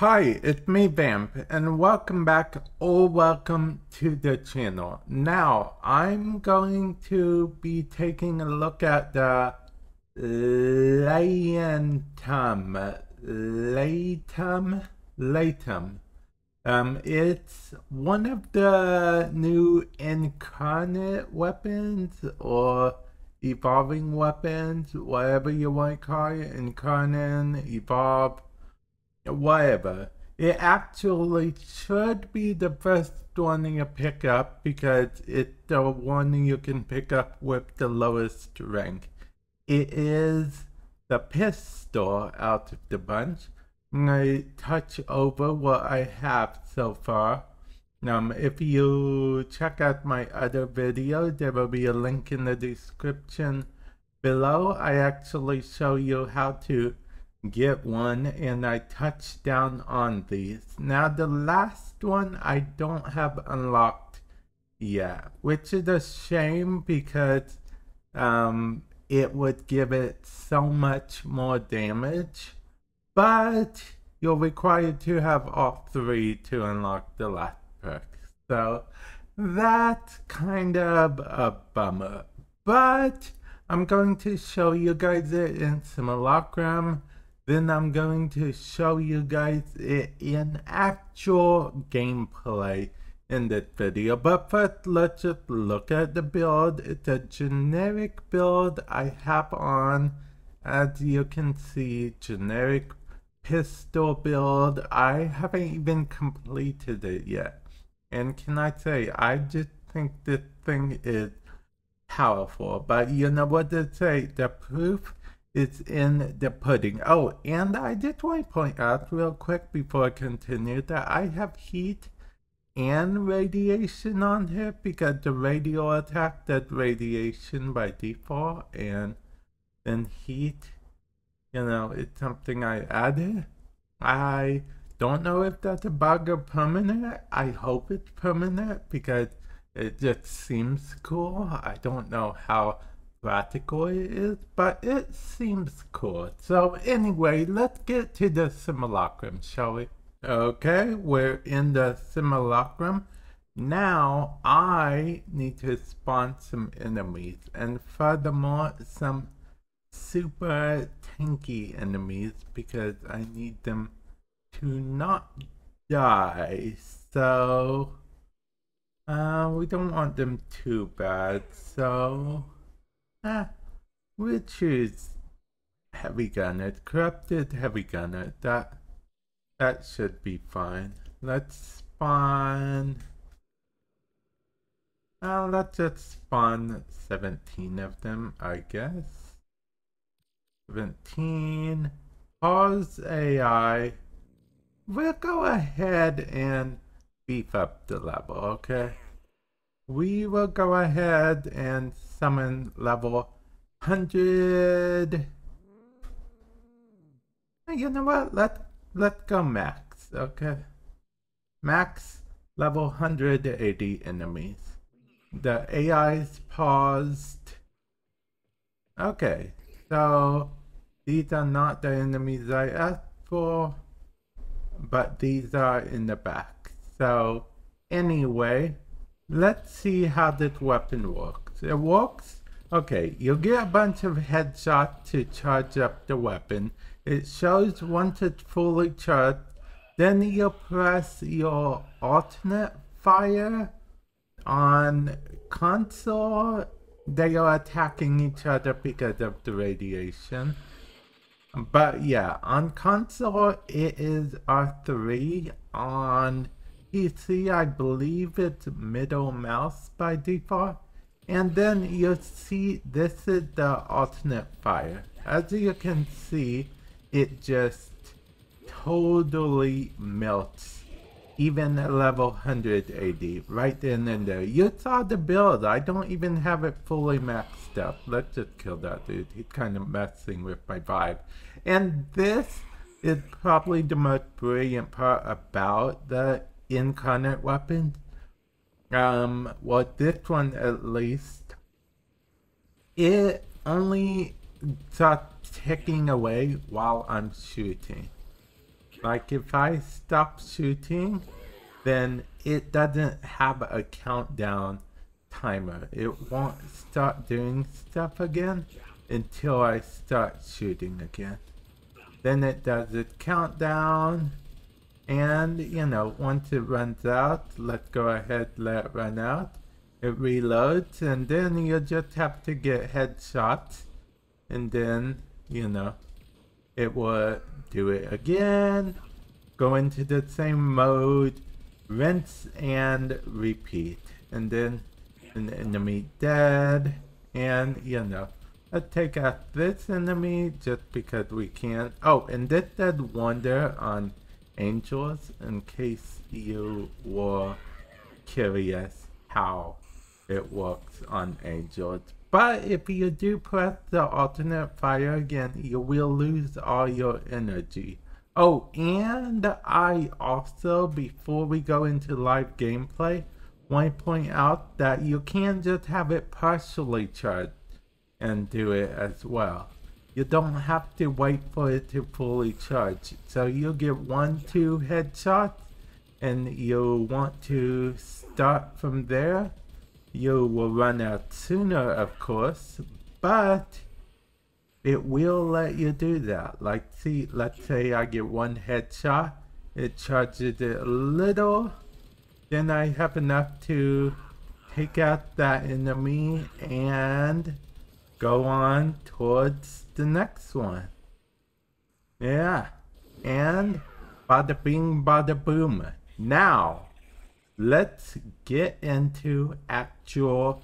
Hi, it's me Vamp, and welcome back, or welcome to the channel. Now, I'm going to be taking a look at the Laetum. It's one of the new incarnate weapons, or evolving weapons, whatever you want to call it, incarnate, evolve, whatever. It actually should be the first one you pick up because it's the one you can pick up with the lowest rank. It is the pistol out of the bunch. I'm going to touch over what I have so far. If you check out my other videos, there will be a link in the description below. I actually show you how to get one, and I touched down on these. Now the last one I don't have unlocked yet, which is a shame because it would give it so much more damage, but you're required to have all three to unlock the last perk, so that's kind of a bummer. But I'm going to show you guys it in Simulacrum. Then I'm going to show you guys it in actual gameplay in this video. But first, let's just look at the build. It's a generic build I have on. As you can see, generic pistol build. I haven't even completed it yet. And can I say, I just think this thing is powerful. But you know what they say, the proof it's in the pudding. Oh, and I just want to point out real quick before I continue that I have heat and radiation on here because the radio attack does radiation by default, and then heat, it's something I added. I don't know if that's a bug or permanent. I hope it's permanent because it just seems cool. I don't know how practical it is, but it seems cool. So anyway, let's get to the Simulacrum, shall we? Okay, we're in the Simulacrum. Now I need to spawn some enemies, and furthermore some super tanky enemies because I need them to not die. So we don't want them too bad, so we'll choose heavy gunner, corrupted heavy gunner. That should be fine. Let's spawn. Let's just spawn 17 of them, I guess. 17. Pause AI. We'll go ahead and beef up the level, okay? We will go ahead and summon level 100. You know what? Let's go max, okay? Max level 180 enemies. The AI's paused. Okay, so these are not the enemies I asked for, but these are in the back. So anyway, let's see how this weapon works. It works? Okay, you'll get a bunch of headshots to charge up the weapon. It shows once it's fully charged, then you press your alternate fire. On console, they are attacking each other because of the radiation. But yeah, on console it is R3. On PC, I believe it's middle mouse by default. And then you see this is the alternate fire. As you can see, it just totally melts even at level 180 right then and there. You saw the build. I don't even have it fully maxed up. Let's just kill that dude. He's kind of messing with my vibe. And this is probably the most brilliant part about the incarnate weapon, well, this one at least. It only starts ticking away while I'm shooting. Like if I stop shooting, then it doesn't have a countdown timer. It won't start doing stuff again until I start shooting again. Then it does its countdown, and you know, once it runs out, let's go ahead, let it run out. It reloads, and then you just have to get headshots, and then, you know, it will do it again, go into the same mode, rinse and repeat, and then an enemy dead, and you know, let's take out this enemy just because we can. Oh, and this does wonder on angels in case you were curious how it works on angels. But if you do press the alternate fire again, you will lose all your energy. Oh, and I also, before we go into live gameplay, want to point out that you can just have it partially charged and do it as well. You don't have to wait for it to fully charge. So you'll get 1-2 headshots, and you'll want to start from there. You will run out sooner, of course, but it will let you do that. Like, see, let's say I get one headshot, it charges it a little, then I have enough to take out that enemy and go on towards the next one. Yeah, and bada bing, bada boom. Now, let's get into actual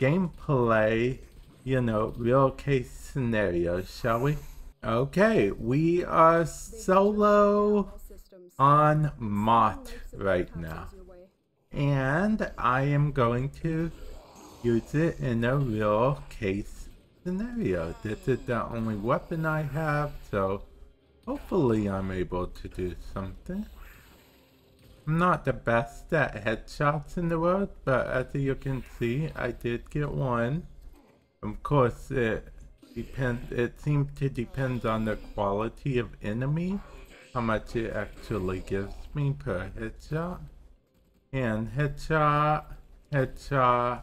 gameplay, you know, real case scenarios, shall we? Okay, we are solo on Mott right now, and I am going to use it in a real case scenario. This is the only weapon I have, so hopefully I'm able to do something. I'm not the best at headshots in the world, but as you can see, I did get one. Of course, it seems to depend on the quality of enemy, how much it actually gives me per headshot. And headshot, headshot,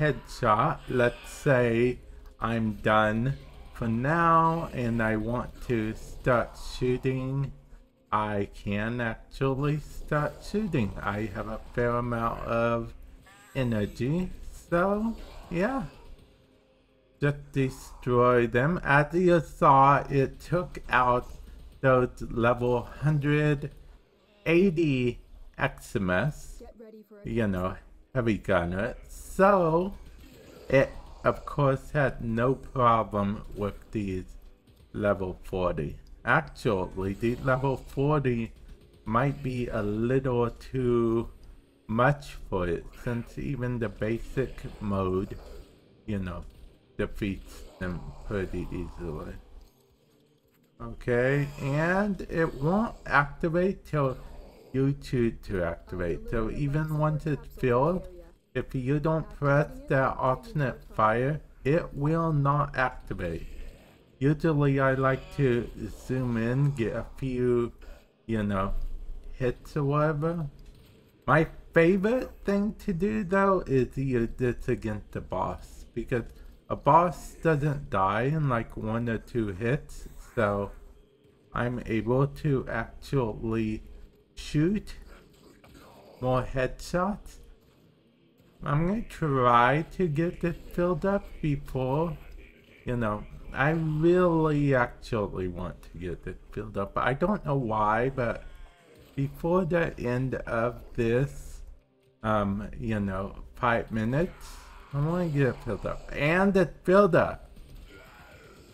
headshot. Let's say I'm done for now and I want to start shooting. I can actually start shooting. I have a fair amount of energy, so yeah, just destroy them. As you saw, it took out those level 180 Eximus, you know, heavy gunner, so it of course had no problem with these level 40. Actually, the level 40 might be a little too much for it, since even the basic mode, you know, defeats them pretty easily. Okay, and it won't activate till you choose to activate. So even once it's filled, if you don't press that alternate fire, it will not activate. Usually I like to zoom in, get a few, you know, hits or whatever. My favorite thing to do though is use this against the boss, because a boss doesn't die in like 1 or 2 hits, so I'm able to actually shoot more headshots. I'm going to try to get this filled up before, you know, I really actually want to get this filled up. I don't know why, but before the end of this, you know, 5 minutes, I want to get it filled up. And it's filled up.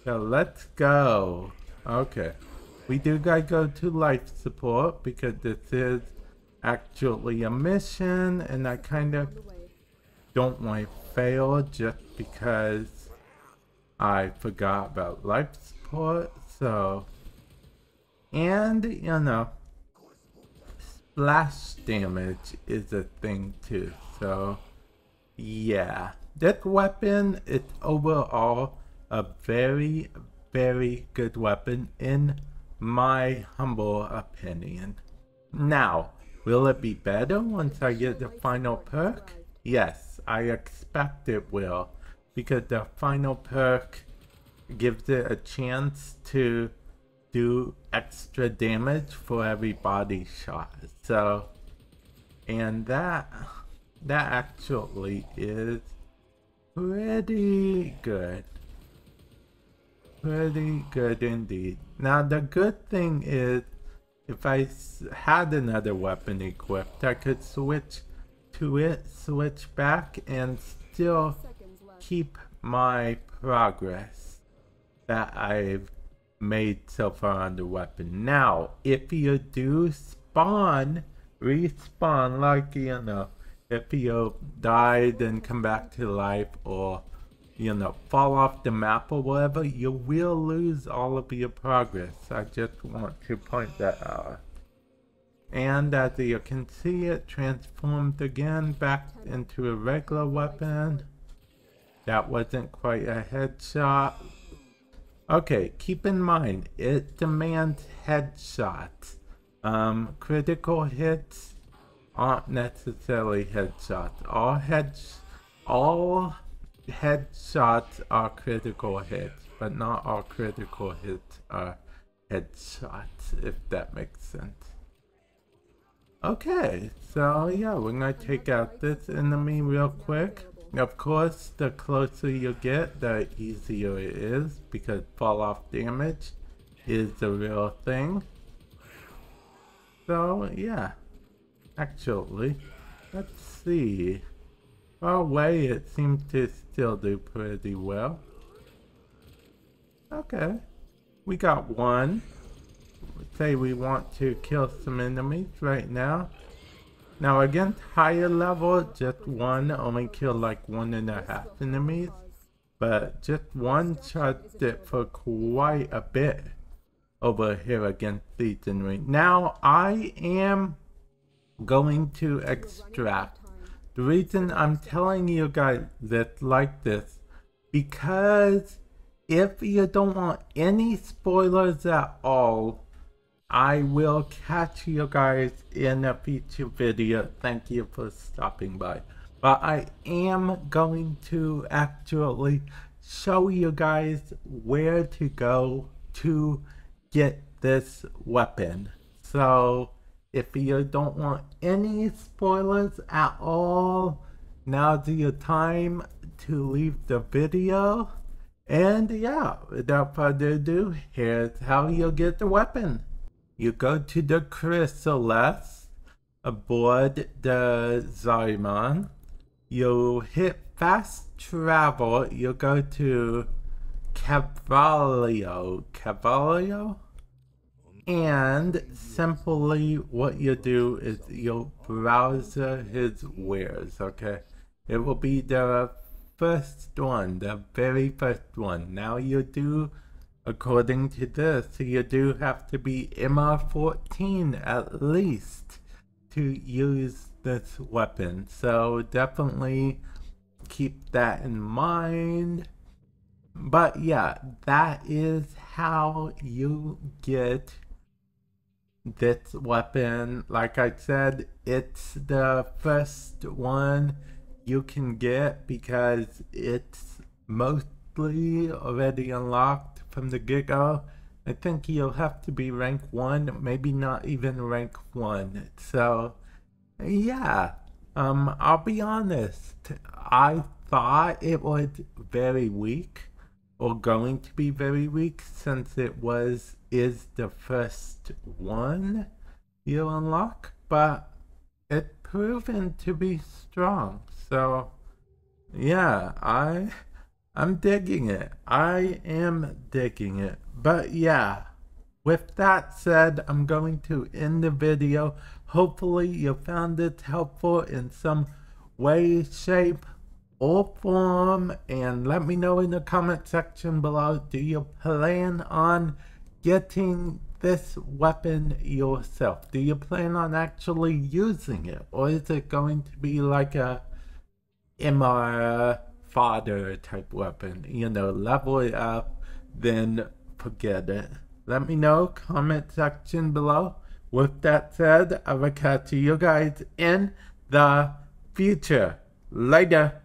So let's go. Okay. We do gotta go to life support because this is actually a mission, and I kind of don't want to fail just because I forgot about life support, so, and, you know, splash damage is a thing too, so, yeah. This weapon is overall a very, very good weapon in my humble opinion. Now, will it be better once I get the final perk? Yes, I expect it will, because the final perk gives it a chance to do extra damage for every body shot. So, and that actually is pretty good. Pretty good indeed. Now the good thing is, if I had another weapon equipped, I could switch to it, switch back, and still keep my progress that I've made so far on the weapon. Now, if you do respawn, like, you know, if you died and come back to life, or, you know, fall off the map or whatever, you will lose all of your progress. I just want to point that out. And as you can see, it transformed again back into a regular weapon. That wasn't quite a headshot. Okay, keep in mind, it demands headshots. Critical hits aren't necessarily headshots. All headshots are critical hits, but not all critical hits are headshots, if that makes sense. Okay, so yeah, we're gonna take out this enemy real quick. Of course, the closer you get, the easier it is, because fall-off damage is the real thing. So yeah, actually, let's see. Far away, it seems to still do pretty well. Okay, we got one. Say we want to kill some enemies right now. Now against higher level, just one, only kill like 1.5 enemies, but just one charged it for quite a bit over here against these enemies. Now I am going to extract. The reason I'm telling you guys this like this, because if you don't want any spoilers at all, I will catch you guys in a future video. Thank you for stopping by. But I am going to actually show you guys where to go to get this weapon. So if you don't want any spoilers at all, now's your time to leave the video. And yeah, without further ado, here's how you'll get the weapon. You go to the Chrysalis aboard the Zariman. You hit fast travel. You go to Cavalio, and simply what you do is you browse his wares. Okay, it will be the first one, the very first one. Now you do. According to this, you do have to be MR14 at least to use this weapon. So definitely keep that in mind. But yeah, that is how you get this weapon. Like I said, it's the first one you can get because it's mostly already unlocked from the get-go. I think you'll have to be rank 1, maybe not even rank 1. So yeah, I'll be honest, I thought it was very weak, or going to be very weak, since it is the first one you unlock, but it proven to be strong. So yeah, I'm digging it. I am digging it. But yeah, with that said, I'm going to end the video. Hopefully you found this helpful in some way, shape, or form. And let me know in the comment section below, do you plan on getting this weapon yourself? Do you plan on actually using it? Or is it going to be like a MR fodder type weapon, you know, level it up, then forget it. Let me know, comment section below. With that said, I will catch you guys in the future. Later.